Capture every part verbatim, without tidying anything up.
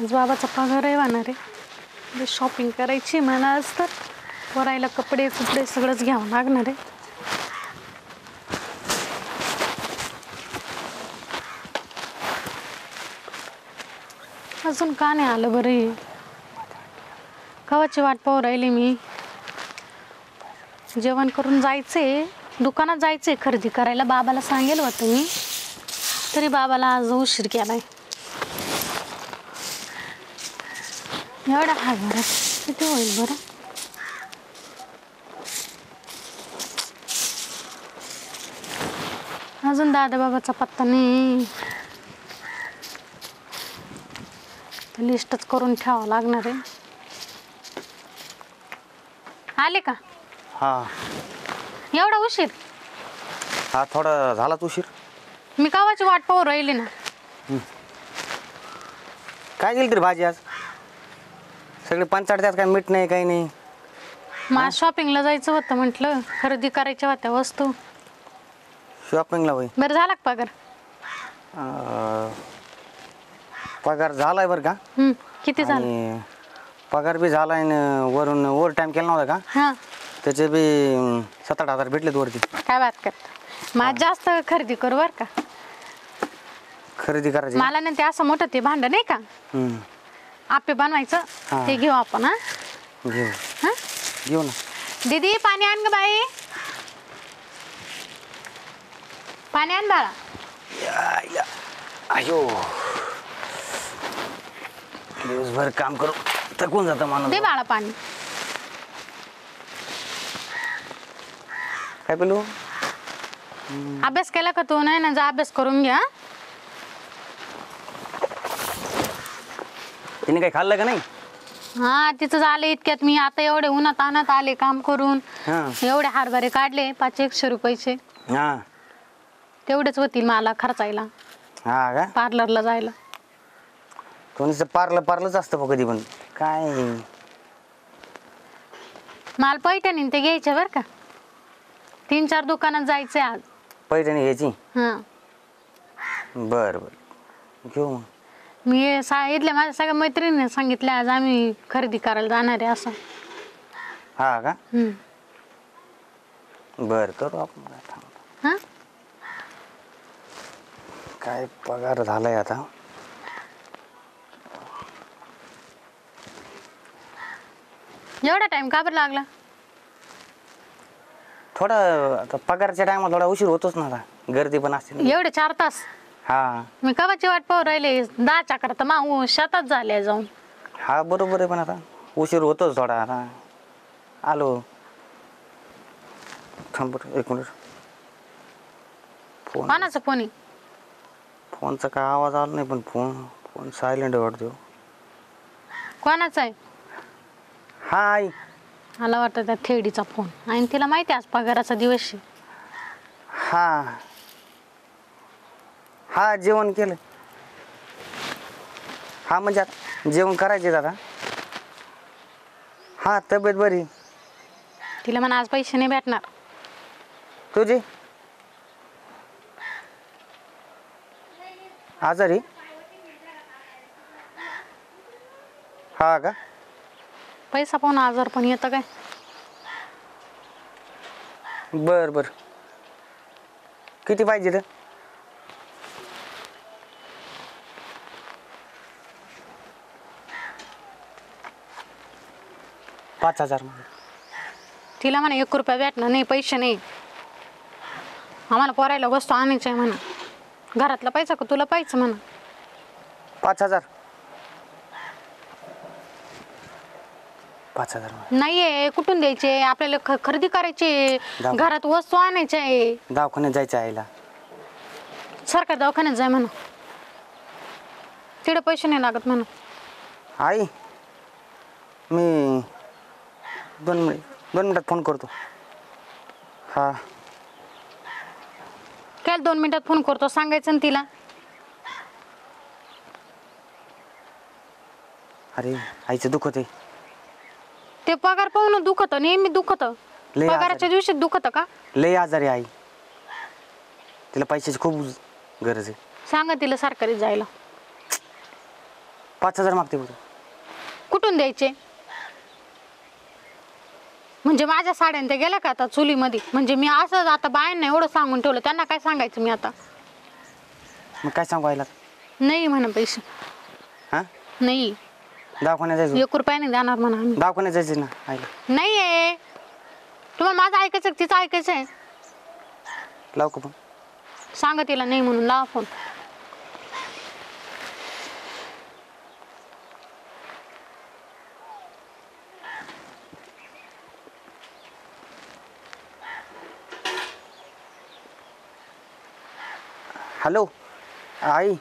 आज बाबाचा पगारही वाहणार आहे, शॉपिंग करायची म्हणा आज तर पोरायला कपडे कपडे सगळंच घ्यावं लागणार आहे. अजून का नाही आलं बरं? कवाची वाट पाहू राहिली मी. जेवण करून जायचे, दुकानात जायचे खरेदी करायला. बाबाला सांगेल होतं मी, तरी बाबाला आज उशीर केलाय. एवढा हा बरं किती होईल बरं? अजून दादा बाबाचा पत्ता नाही, लिस्टच करून ठेवावं लागणार आहे. आले का? हा, एवढा उशीर? हा, थोडा झालाच उशीर. मी कावाची वाट पाहू राहिले ना. काय गेली तरी भाजी आज सगळी पंचाळत, काय मीठ नाही काही नाही. मग शॉपिंगला जायचं होतं म्हटलं, खरेदी करायच्या होत्या वस्तू. शॉपिंगला होय? बरं झाला का पगार? पगार झालाय बरं का. किती झालं? पगार बी झालाय ना, वरून ओव्हर टाइम केला नव्हता का, त्याचे बी सात आठ हजार भेटलेत वरती. काय बात करता. माझ जास्त खरेदी करू बर का. खरेदी करायची मला ना ते असं मोठं ते भांड नाही का आपे बनवायचं, ते घेऊ आपण. हा घेऊ, हा घेऊ ना. दीदी पाणी आण ग बाई, पाणी आण बाळा. अयो दिवसभर काम करू थकून जातं माणूस. दे बाळा पाणी. काय बोलू? अभ्यास केला का तू? नाही ना, जा अभ्यास करून घ्या. तिने काही खाल्लं का नाही? हा, तिचं आलं इतक्यात. मी आता एवढे उन्हात आणत आले काम करून, एवढे हरभरे काढले पाच एकशे रुपयाचे. हा, तेवढेच होतील मला खर्चायला. हा का? पार्लरला जायला. कोणीच पार्लर पार्लरच असतं बघ कधी पण. काय माल पैठणी ते घ्यायचे बरं का, तीन चार दुकानात जायचे आज. पैठणी घ्यायची? हां, बरं बरं घेऊ. मी सांगितलं, माझ्या सगळ्या मैत्रिणीने सांगितलं आज आम्ही खरेदी करायला जाणार आहे असं. हा का? बरं करू आपण. हां, काय पगार झालाय आता. एवढा टाइम का बरं लागला? थोडा आता पगारच्या टायमात थोडा उशीर होतोच ना, गर्दी पण असते. एवढे चार तास? हा, मी कवाची वाट पाहू राहिले. दहाच्या करता माऊ शेतात झाले जाऊन. हा बरोबर आहे, पण आता उशीर होतोच थोडा. आता आलो थांब एक मिनिट. फोन कोणाचा फोन आहे? फोनचा काय आवाज आला नाही, पण फोन फोन सायलेंट वाटतो. कोणाचा आहे? हाय, मला वाटतं त्या थेडीचा फोन. आणि तिला माहिती आज पगाराचा दिवस आहे. हा हा, जेवण केलं? हा, म्हणजे आता जेवण करायचे दादा. हा, तब्येत बरी? तिला म्हणा आज पैसे नाही भेटणार तुझे. आजारी? हा का? पैसा पाहून आजार पण येतं काय? बर बर, किती पाहिजे तर? पाच हजार. तिला म्हणा एक रुपया भेटणार नाही, पैसे नाही. आम्हाला पोरायला वस्तू आणायची आहे म्हणा. घरातला पैसा का तुला पाहिजे म्हणा? पाच हजार. पाच हजार नाहीये, कुठून द्यायचे आपल्याला? खरेदी करायची, घरात वस्तू आणायची आहे, दवाखान्यात जायचं आईला. सरकार दवाखान्यात जाय म्हणा, तिथे पैसे नाही लागत म्हणा. आई मी दोन मिनिट दोन मिनिटात फोन करतो. हा, काय दोन मिनिटात फोन करतो सांगायचं ना तिला. अरे आईचं दुखत आहे ते पगार पाहून. दुखत नेहमी दुखत पगाराच्या दिवशी दुखत का? लय आजारी आई, तिला पैशाची खूप गरज आहे. सांगा तिला सरकारी जायला. पाच हजार मागते बघ. कुठून द्यायचे म्हणजे माझ्या साड्यांत गेला का आता चुलीमध्ये म्हणजे मी असं आता बायांना एवढं सांगून ठेवलं त्यांना काय सांगायचं मी आता मग काय सांगायला नाही म्हणा पैसे हां नाही दाखवण्या जायचं एक रुपया नाही देणार म्हणा आम्ही दाखवण्या जायचं ना आईला नाही आहे तुम्हाला माझं ऐकायचं तिचं ऐकायचं आहे लाव का पण सांगा तिला नाही म्हणून लावा फोन हेलो आई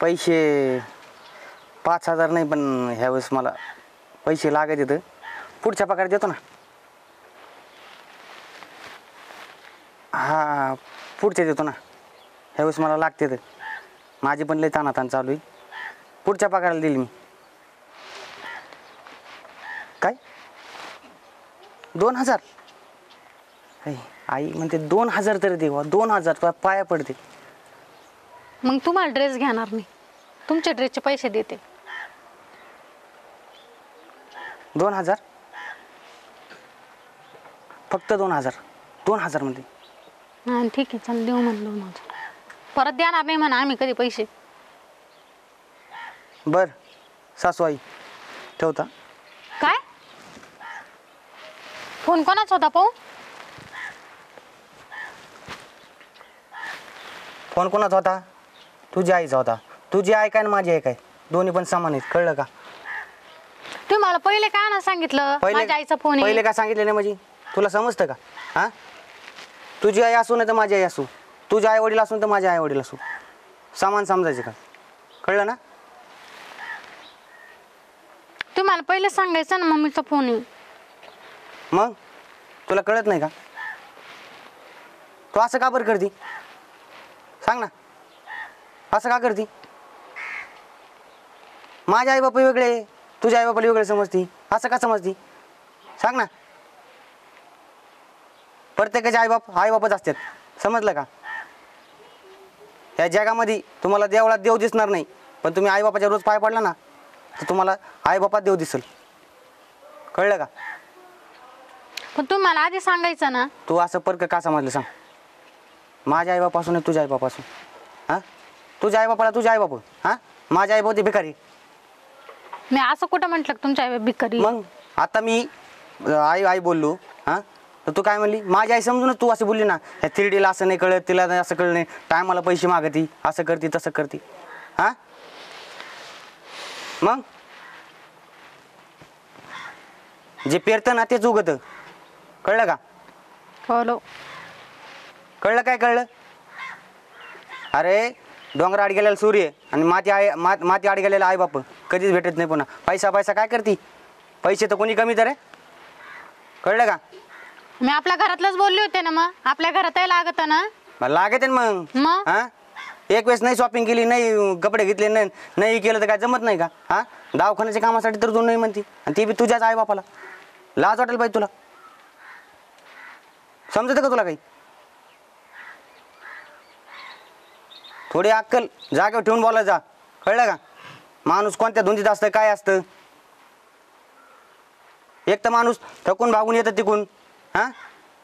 पैसे पाच हजार नहीं पन ह्या वेळेस मला पैसे लागत होते पुढच्या पगार देतो ना हाँ पुढच्या देतो ना ह्या वेळेस मला लागते माझी पण लई तानातान चालू आहे पुढच्या पगाराला दिली मी काय दोन हजार आई म्हणते दोन हजार तरी देवा दोन हजार तुला पाया पडते मग तुम्हाला ड्रेस घेणार मी तुमच्या ड्रेसचे पैसे देते दोन हजार फक्त दोन हजार दोन हजार म्हणते हां ठीक आहे चल देऊ म्हण दोन हजार परत देणार नाही म्हणा आम्ही कधी पैसे बर सासू आई ठेवता काय फोन कोणाचा होता पाहू फोन कोणाचा होता तुझी आईचा होता तुझी आई काय आणि माझी आई काय दोन्ही पण समान आहेत कळलं का तुम्ही मला पहिले का ना सांगितलं माझ्या आईचा फोन पहिले का सांगितलं नाही माझी तुला समजतं का हां तुझी आई असू नाही तर माझी आई असू तुझ्या आई वडील असून तर माझ्या आई वडील असू समान समजायचे का कळलं ना तुम्हाला पहिले सांगायचं ना मम्मीचा फोन आहे मग तुला कळत नाही का तू असं का बरं करती सांग ना असं का करती माझे आई बापा वेगळे तुझ्या आई बापाला वेगळे समजती असं का समजती सांग ना प्रत्येकाचे आई बाप आई बापच असतात समजलं का या जगामध्ये तुम्हाला देवाला देव दिसणार नाही पण तुम्ही आई बापाच्या रोज पाय पडला ना तर तुम्हाला आई बापा देव दिसेल कळलं का पण तू मला आधी सांगायचं ना तू असं परक का समजलं सांग माझ्या आई बापासून तुझ्या आई बापासून हां तुझ्या आई बापाला तुझ्या आई बापू हां माझ्या आई बापू भिकारी मी असं कुठं म्हटलं तुमच्या आई बाप भिकारी मग आता मी आई आई बोललो हां तर तू काय म्हणली माझी आई समजून तू असे बोलली ना ह्या तिरडीला असं नाही कळत तिला असं कळलं नाही टायमाला पैसे मागती असं करती तसं करती हां मग जे पेरतं ना तेच उगवतं कळलं का हो कळलं काय कळलं अरे डोंगर आड गेलेला सूर्य आणि माती आई मात माती आड गेलेला आई बाप कधीच भेटत नाही पुन्हा पैसा पैसा काय करती पैसे तर कोणी कमी तर आहे कळलं का मी आपल्या घरातलंच बोलले होते ना मग आपल्या घरात लागत ना मला लागत आहे मग हां एक वेळेस नाही शॉपिंग केली नाही कपडे घेतले नाही नाही केलं तर काय जमत नाही का हां दवाखान्याच्या कामासाठी तर तू नाही म्हणती आणि ती बी तुझ्याच आई बापाला लाज वाटेल पाहिजे तुला समजतं का तुला काही थोडी अक्कल जागेवर ठेवून बोला जा कळलं का माणूस कोणत्या धुंदीत असतं काय असतं एक तर माणूस थकून भागून येतं तिकून हां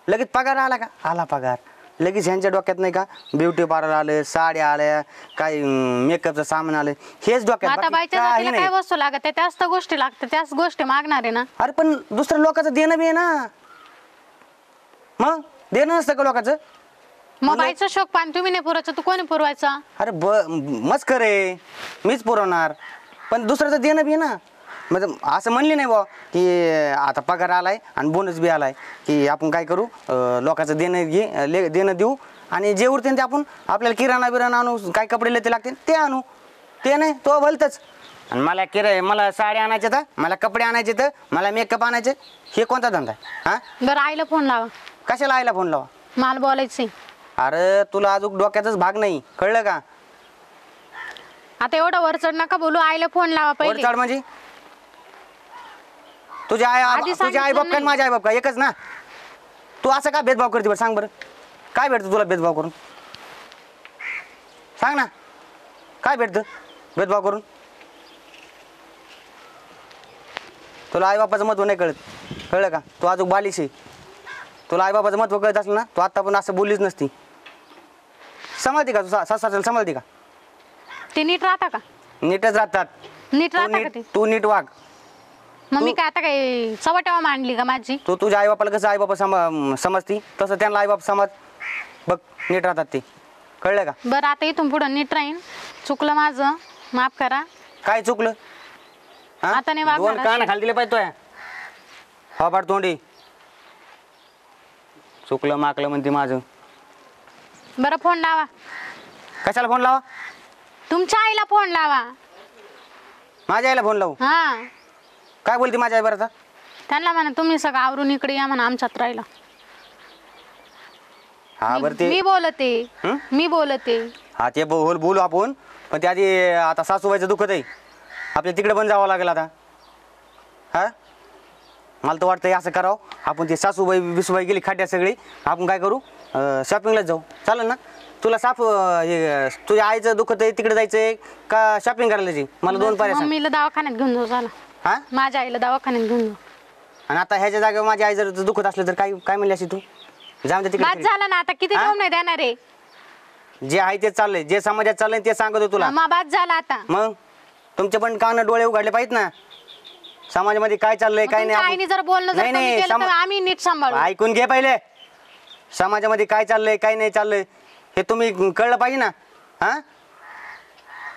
लगेच पगार आला का आला पगार लगेच ह्यांच्या डोक्यात नाही का ब्युटी पार्लर आलं साड्या आल्या काय मेकअपचं सामान आलं हेच डोक्यात वस्तू लागत त्याच तर गोष्टी लागतात त्याच गोष्टी मागणार आहे ना अरे पण दुसऱ्या लोकांचं देणं बी आहे ना मग देणं नसतं का लोकांचं मोबाईलचा शोक पाणी तुम्ही नाही पुरवायचं तू कोणी पुरवायचा अरे ब मस्त करे मीच पुरवणार पण दुसऱ्याचं देणं बी आहे ना म्हणजे असं म्हणली नाही बा की आता पगार आलाय आणि बोनस बी आलाय की आपण काय करू लोकांचं देणं घे देणं देऊ आणि जे उरते ते आपण आपल्याला किराणा बिराणा आणू काय कपडे ते लागते ते आणू ते नाही तो भलतच आणि मला किराय मला साड्या आणायचे तर मला कपडे आणायचे तर मला मेकअप आणायचे हे कोणता धंदा आहे हां बरं आईला फोन लावा कशाला आईला फोन लावा मला बोलायचं अरे तुला अजून डोक्याचाच भाग नाही कळलं का आता एवढं वरचढ नका बोलू आईला फोन लावा पहिले वरचढ म्हणजे तुझ्या आई तुझ्या आई बाप काय माझ्या आई बाप काय एकच ना तू असं का भेदभाव करते बरं सांग बरं काय भेटतं तुला भेदभाव करून सांग ना काय भेटतं भेदभाव करून? तुला आईबापाचं महत्व नाही कळत, कळलं का? तू अजून बालिश आहे. तुला आईबापाचं महत्व कळत असलं ना तू आत्ता पण असं बोललीच नसती. सांभाळते का तू सासऱ्याला? सांभाळते का? ते नीट राहता का? नीटच राहतात. नीट राहतात. तू नीट वाग. मम्मी काय आता काय सवटावा मांडली का माझी? तू तुझ्या आईबापाला कसं आईबापा समजती तसं त्यांना आईबाप समज. बघ नीट राहतात ते, कळलं का? बरं आता इथून पुढं नीट राहीन. चुकलं माझं, माफ करा. काय चुकलं? आता नाही वाग. दोन कान खाली दिले पाहिजे तोय. हा पाड तोंडी. चुकलं माकलं म्हणते माझं. बरं फोन लावा. कशाला फोन लावा? तुमच्या आईला फोन लावा. माझ्या आईला फोन लावू? हा. काय बोलते माझ्या आई? बरं आता त्यांना म्हणा तुम्ही सगळं आवरून इकडे या म्हणा आमच्यात राहिला. हा बरं ते मी बोलते मी बोलते हा ते बोल बोलू आपण, पण त्या आधी आता सासूबाईचं दुखत आहे. आपल्या तिकडे पण जावं लागेल आता. हा मला तर वाटतं असं करावं आपण, ते सासूबाई बिसूबाई गेली खाड्या सगळी. आपण काय करू शॉपिंगला जाऊ, चालेल ना? तुला साफ तुझ्या आईचं दुखत आहे तिकडे जायचंय का शॉपिंग करायला जायची? मला दोन पर्याय सांग. मम्मीला दवाखान्यात घेऊन जाऊ. झालं हा माझ्या आईला दवाखान्यात घेऊन जाऊ. आणि आता ह्याच्या जागेवर माझी आई जर दुखत असलं तर काय काय म्हणली अशी? तू जाऊन तिकडे झालं ना आता किती जाऊन नाही देणार आहे. जे आहे ते चाललंय, जे समाजात चाललंय ते सांगतो तुला. बाद झालं आता. मग तुमचे पण कान डोळे उघडले पाहिजेत ना समाजामध्ये काय चाललंय काय नाही. जर बोलणं आम्ही नीट सांभाळू. ऐकून घे पहिले समाजामध्ये काय चाललंय काय नाही चाललंय हे तुम्ही कळलं पाहिजे ना. हा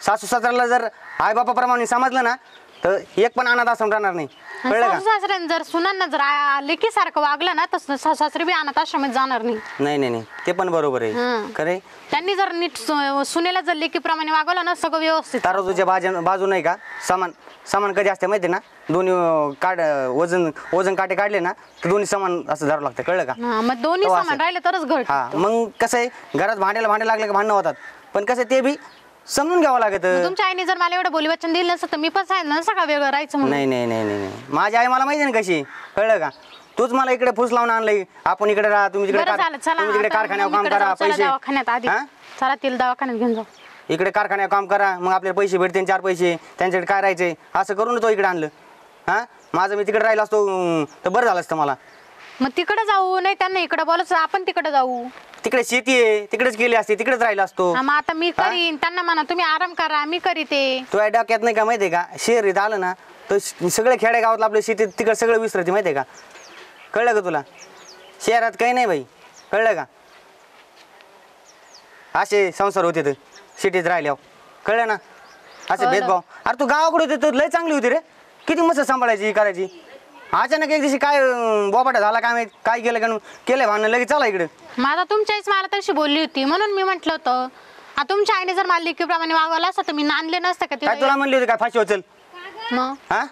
सासू सासऱ्याला जर आईबापाप्रमाणे समजलं ना तर एक पण अनाथ आश्रम राहणार नाही, कळलं का? सासऱ्याने जर सुनांना जर लेकी सारखं वागलं ना तर सासरे बी अनाथ आश्रमात जाणार नाही. नाही नाही नाही ते पण बरोबर आहे. खरे त्यांनी जर नीट सुनेला जर लेकीप्रमाणे वागवलं ना सगळं व्यवस्थित. तारोजूच्या बाजू बाजू नाही का सामान सामान कधी असते माहिती ना? दोन्ही काढ वजन वजन काटे काढले ना तर दोन्ही सामान असं धरावं लागतं, कळलं का? मग दोन्ही सामान राहिले तरच घर. हा मग कसं आहे घरात भांड्याला भांडे लागले का भांडणं होतात, पण कसं ते बी समजून घ्यावं लागत. तुमच्या आईने जर मला एवढं बोली वचन दिलं नसतं मी पण सांगितलं सगळं वेगळं राहायचं. नाही नाही नाही नाही माझी आई मला माहिती ना कशी, कळलं का? तूच मला इकडे फुस लावून आणलंय. आपण इकडे राहा, तुम्ही तिकडे कारखान्यावर काम करा, पैसे दवाखान्यात आधी चला तिला दवाखान्यात घेऊन जाऊ. इकडे कारखान्यावर काम करा मग आपल्याला पैसे भेटते चार पैसे त्यांच्याकडे काय राहायचे असं करून तो इकडे आणलं. हा माझं मी तिकडे राहिलो असतो तर बरं झालं असतं मला. मग तिकडे जाऊ नाही त्यांना इकडे बोलायचं आपण तिकडे जाऊ. तिकडे शेती आहे तिकडेच गेली असते तिकडेच राहिला असतो. आता मी करीन त्यांना म्हणा तुम्ही आराम करा मी करीते. तुझ्या डोक्यात नाही का माहितीये का शहरीत आलं ना तर सगळे खेडेगावातलं आपल्या शेतीत तिकडे सगळं विसरते माहितीये का, कळलं का तुला? शहरात काही नाही बाई, कळलं का? असे संसार होते तर सिटीत राहिल्यावर, कळलं ना? असे भेदभाव. अरे तू गावाकडे होते तर लय चांगली होती रे, किती मस्त सांभाळायची करायची. अचानक एक दिवशी काय बोपाटा झाला काय माहिती काय केलं का केलं भांडण लगेच चला इकडे. माझा तुमच्याच मला तशी बोलली होती म्हणून मी म्हटलं होतं. तुमच्या आईने जर मला लेकीप्रमाणे वागवलं असतं तर मी नांदले नसतं का? काय तुला म्हणली होती काय फाशी उचल? मग हा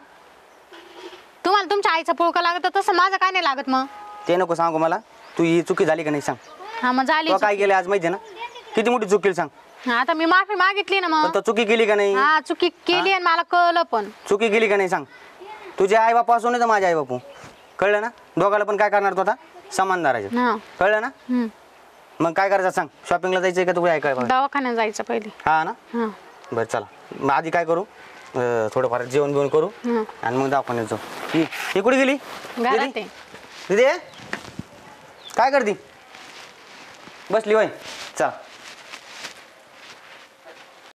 तुम्हाला तुमच्या आईचा पोळका लागत तसं माझं काय नाही लागत. मग ते नको सांगू मला तू ही चुकी झाली का नाही सांग. हा मग झाली. काय केलं आज माहिती ना किती मोठी चुकी सांग. आता मी माफी मागितली ना मग चुकी केली का नाही? हा चुकी केली आणि मला कळलं पण. चुकी केली का नाही सांग? तुझे आई बापू असो नाही तर माझे आई बापू, कळलं ना? दोघाला पण काय करणार तू आता समानदारायचं, कळलं ना? मग काय करायचं सांग? शॉपिंगला जायचंय का तुझ्या आई काय दवाखान्यात जायचं पहिले? हा ना बरं चला आधी काय करू थोडंफार जेवण बिवण करू आणि मग दवाखान्यात जाऊ. ही कुठे गेली दिदी? काय करती बसली? होय चला.